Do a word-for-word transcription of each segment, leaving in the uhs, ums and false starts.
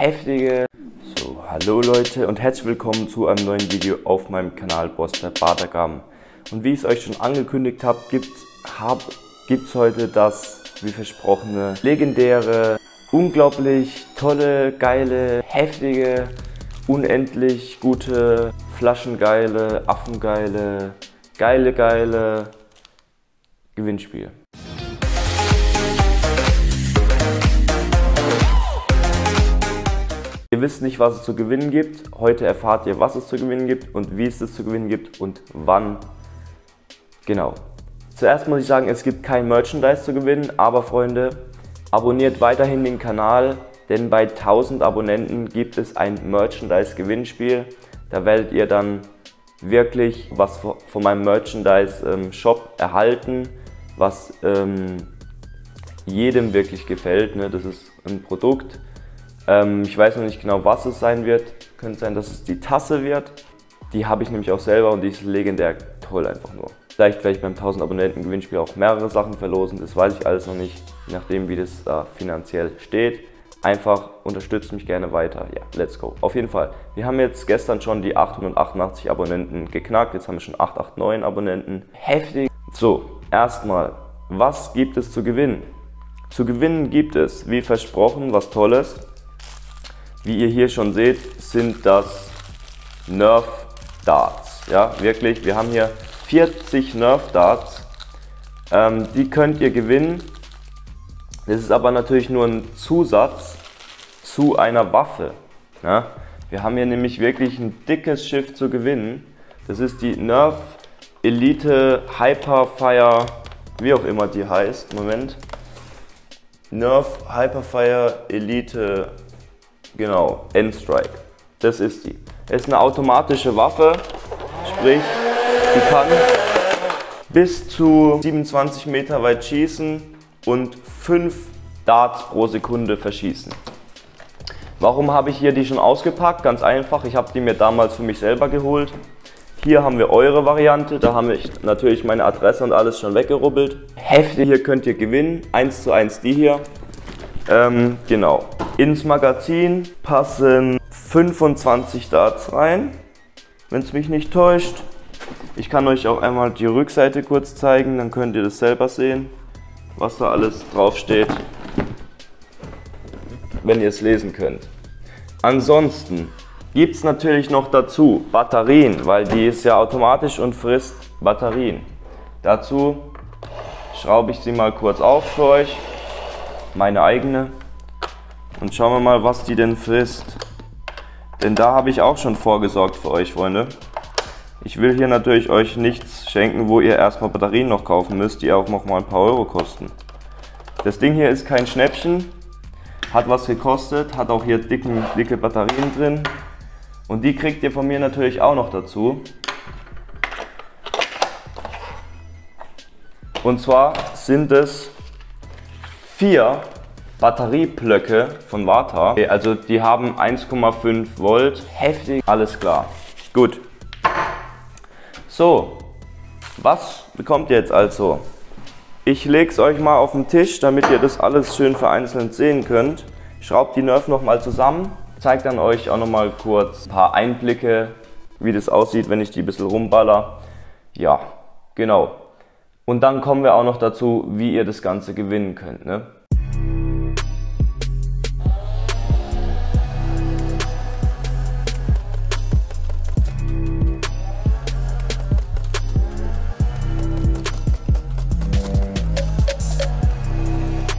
heftige... So, hallo Leute und herzlich willkommen zu einem neuen Video auf meinem Kanal Boss der Bartagamen. Und wie ich es euch schon angekündigt habe, gibt's, hab, gibt's heute das, wie versprochene, legendäre, unglaublich tolle, geile, heftige, unendlich gute, flaschengeile, affengeile, geile, geile Gewinnspiel. Ihr wisst nicht, was es zu gewinnen gibt. Heute erfahrt ihr, was es zu gewinnen gibt und wie es es zu gewinnen gibt und wann. Genau. Zuerst muss ich sagen, es gibt kein Merchandise zu gewinnen, aber Freunde, abonniert weiterhin den Kanal, denn bei tausend Abonnenten gibt es ein Merchandise-Gewinnspiel. Da werdet ihr dann wirklich was von meinem Merchandise-Shop erhalten, was ähm, jedem wirklich gefällt, ne? Das ist ein Produkt. Ich weiß noch nicht genau, was es sein wird. Könnte sein, dass es die Tasse wird. Die habe ich nämlich auch selber und die ist legendär toll einfach nur. Vielleicht werde ich beim tausend Abonnenten Gewinnspiel auch mehrere Sachen verlosen. Das weiß ich alles noch nicht, je nachdem wie das da finanziell steht. Einfach unterstützt mich gerne weiter. Ja, let's go. Auf jeden Fall. Wir haben jetzt gestern schon die achthundertachtundachtzig Abonnenten geknackt. Jetzt haben wir schon achthundertachtundneunzig Abonnenten. Heftig. So, erstmal, was gibt es zu gewinnen? Zu gewinnen gibt es, wie versprochen, was Tolles. Wie ihr hier schon seht, sind das Nerf Darts. Ja, wirklich, wir haben hier vierzig Nerf Darts. Ähm, die könnt ihr gewinnen. Das ist aber natürlich nur ein Zusatz zu einer Waffe. Ja, wir haben hier nämlich wirklich ein dickes Schiff zu gewinnen. Das ist die Nerf Elite Hyperfire, wie auch immer die heißt. Moment. Nerf Hyperfire Elite. Genau, Endstrike. Das ist die. Es ist eine automatische Waffe, sprich, die kann bis zu siebenundzwanzig Meter weit schießen und fünf Darts pro Sekunde verschießen. Warum habe ich hier die schon ausgepackt? Ganz einfach, ich habe die mir damals für mich selber geholt. Hier haben wir eure Variante, da habe ich natürlich meine Adresse und alles schon weggerubbelt. Heftig, hier könnt ihr gewinnen, eins zu eins die hier. Ähm, genau. Ins Magazin passen fünfundzwanzig Darts rein, wenn es mich nicht täuscht. Ich kann euch auch einmal die Rückseite kurz zeigen, dann könnt ihr das selber sehen, was da alles draufsteht, wenn ihr es lesen könnt. Ansonsten gibt es natürlich noch dazu Batterien, weil die ist ja automatisch und frisst Batterien. Dazu schraube ich sie mal kurz auf für euch, meine eigene. Und schauen wir mal, was die denn frisst. Denn da habe ich auch schon vorgesorgt für euch, Freunde. Ich will hier natürlich euch nichts schenken, wo ihr erstmal Batterien noch kaufen müsst, die auch nochmal ein paar Euro kosten. Das Ding hier ist kein Schnäppchen. Hat was gekostet, hat auch hier dicken, dicke Batterien drin. Und die kriegt ihr von mir natürlich auch noch dazu. Und zwar sind es vier Batterieblöcke von Varta, also die haben eins Komma fünf Volt, heftig, alles klar, gut. So, was bekommt ihr jetzt also? Ich lege es euch mal auf den Tisch, damit ihr das alles schön vereinzelt sehen könnt. Schraubt die Nerf nochmal zusammen, zeigt dann euch auch nochmal kurz ein paar Einblicke, wie das aussieht, wenn ich die ein bisschen rumballer. Ja, genau. Und dann kommen wir auch noch dazu, wie ihr das Ganze gewinnen könnt, ne?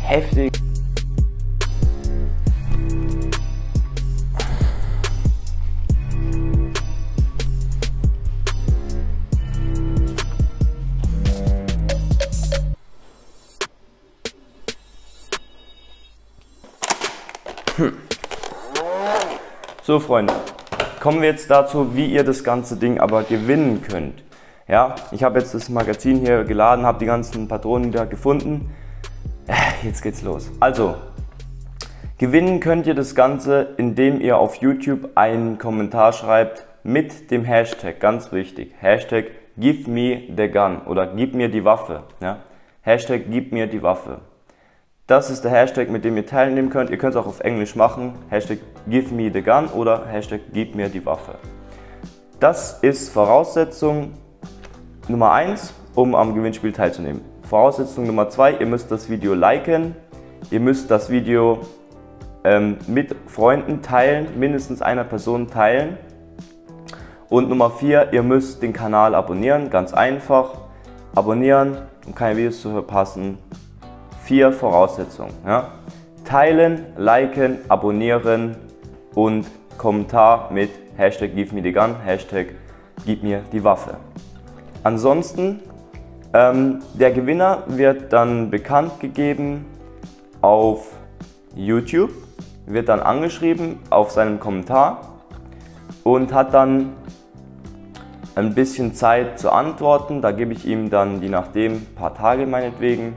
Heftig. Hm. So Freunde, kommen wir jetzt dazu, wie ihr das ganze Ding aber gewinnen könnt. Ja, ich habe jetzt das Magazin hier geladen, habe die ganzen Patronen da gefunden. Jetzt geht's los. Also, gewinnen könnt ihr das Ganze, indem ihr auf YouTube einen Kommentar schreibt mit dem Hashtag, ganz wichtig, Hashtag give me the gun oder gib mir die Waffe. Ja? Hashtag gib mir die Waffe. Das ist der Hashtag, mit dem ihr teilnehmen könnt. Ihr könnt es auch auf Englisch machen. Hashtag give me the gun oder Hashtag gib mir die Waffe. Das ist Voraussetzung Nummer eins, um am Gewinnspiel teilzunehmen. Voraussetzung Nummer zwei, ihr müsst das Video liken. Ihr müsst das Video ähm, mit Freunden teilen, mindestens einer Person teilen. Und Nummer vier, ihr müsst den Kanal abonnieren, ganz einfach. Abonnieren, um keine Videos zu verpassen. Vier Voraussetzungen. Ja? Teilen, liken, abonnieren und Kommentar mit Hashtag give me the gun, Hashtag gib mir die Waffe. Ansonsten, ähm, der Gewinner wird dann bekannt gegeben auf YouTube, wird dann angeschrieben auf seinem Kommentar und hat dann ein bisschen Zeit zu antworten. Da gebe ich ihm dann, je nachdem, ein paar Tage meinetwegen.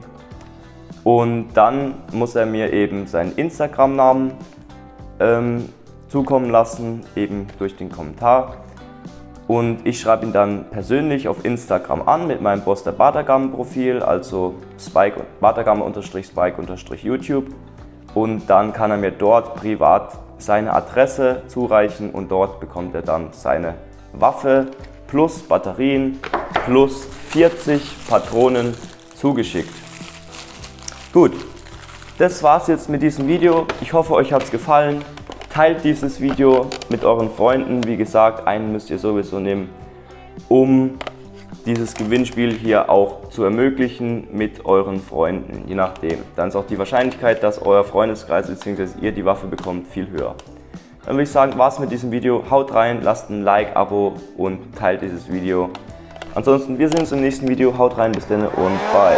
Und dann muss er mir eben seinen Instagram-Namen ähm, zukommen lassen, eben durch den Kommentar. Und ich schreibe ihn dann persönlich auf Instagram an mit meinem Boss der Bartagamen-Profil, also Bartagame-Spike-YouTube. Und dann kann er mir dort privat seine Adresse zureichen und dort bekommt er dann seine Waffe plus Batterien plus vierzig Patronen zugeschickt. Gut, das war's jetzt mit diesem Video. Ich hoffe, euch hat's gefallen. Teilt dieses Video mit euren Freunden. Wie gesagt, einen müsst ihr sowieso nehmen, um dieses Gewinnspiel hier auch zu ermöglichen mit euren Freunden, je nachdem. Dann ist auch die Wahrscheinlichkeit, dass euer Freundeskreis bzw. ihr die Waffe bekommt, viel höher. Dann würde ich sagen, war's mit diesem Video. Haut rein, lasst ein Like, Abo und teilt dieses Video. Ansonsten, wir sehen uns im nächsten Video. Haut rein, bis dann und bye.